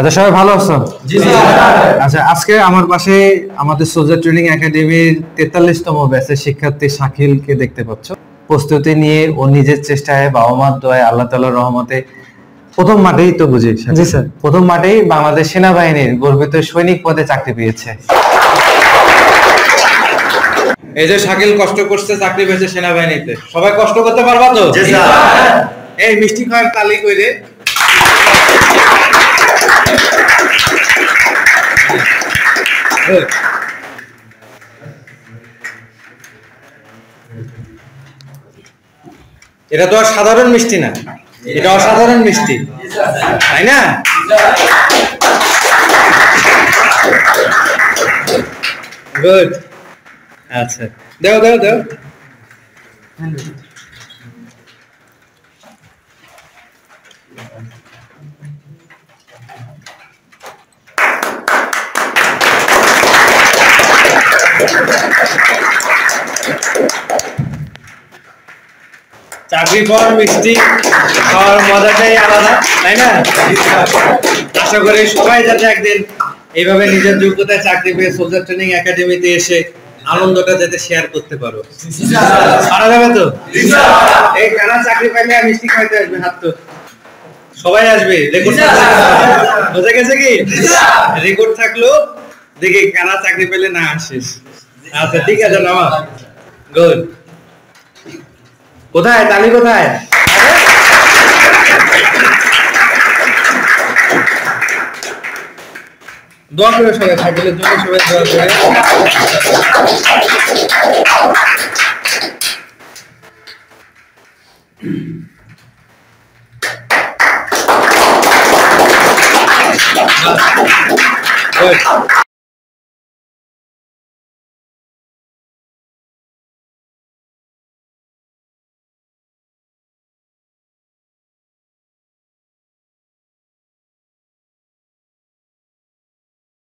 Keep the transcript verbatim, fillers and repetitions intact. এত সবাই ভালো আছো? আচ্ছা, আজকে আমার পাশে আমাদের সোলজার ট্রেনিং একাডেমির তেতাল্লিশতম ব্যাচের শিক্ষার্থী শাকিলকে দেখতে পাচ্ছ। প্রস্তুতি নিয়ে ও নিজের চেষ্টায়, বাবা মার দোয়ায়, আল্লাহ তাআলার রহমতে প্রথম মাঠেই তো বুঝি প্রথম মাঠেই বাংলাদেশ সেনাবাহিনীর গর্বিত সৈনিক পদে চাকরি পেয়েছে। এই যে শাকিল কষ্ট করছে, চাকরি পেয়েছে সেনাবাহিনীতে, সবাই কষ্ট করতে পারবা তো? এই মিষ্টি খাওয়ার তালি কইরে। এটা তো আর সাধারণ মিষ্টি না, এটা অসাধারণ মিষ্টি, তাই না? গুড। আচ্ছা, দাও দাও দাও। চাকরি পর মিষ্টি খাওয়ার মজাটাই আলাদা, তাই না? আশা করি সবাই যাতে একদিন এইভাবে নিজের যোগ্যতায় চাকরি পেয়ে সোলজার ট্রেনিং একাডেমিতে এসে আনন্দটা যাতে শেয়ার করতে পারো। সারা যাবে তো? এই কারা চাকরি পাইলে মিষ্টি খাইতে আসবে? হাত তো। সবাই আসবে। রেকর্ড বোঝা গেছে কি? রেকর্ড থাকলো দেখি কারা চাকরি পেলে না আসিস। আচ্ছা ঠিক আছে নামা। গুড। কোথায় তালি? কোথায়? দোয়া করে সবাই সাইকেলের জন্য, সবাই দোয়া করে।